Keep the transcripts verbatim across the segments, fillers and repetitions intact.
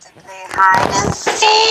To play hide and seek.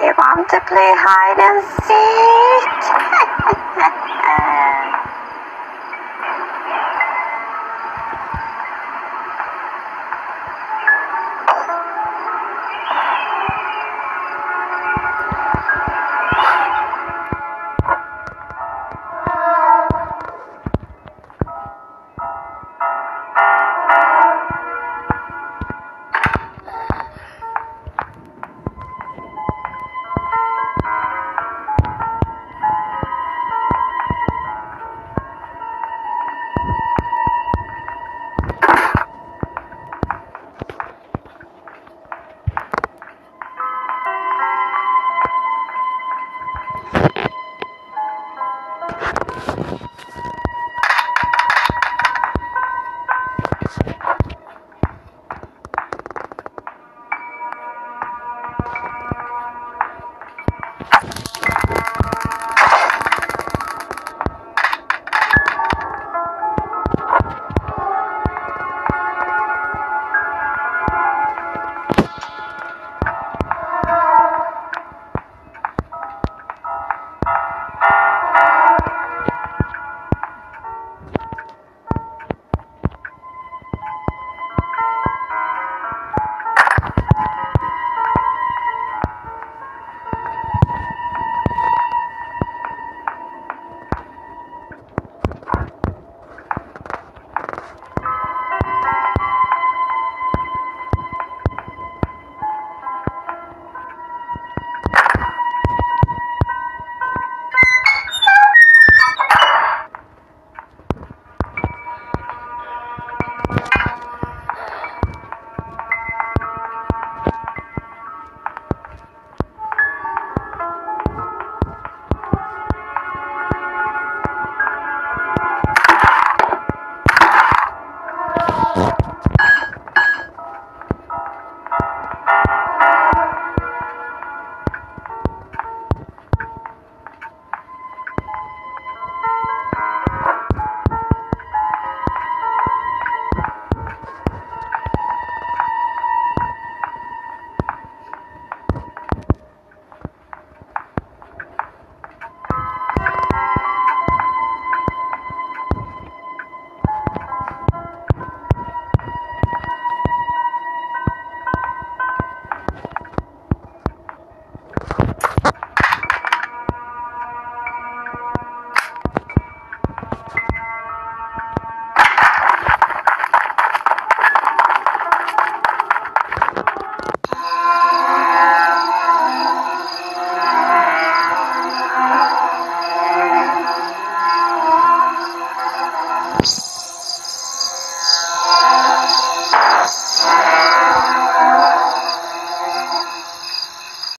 You want to play hide and seek?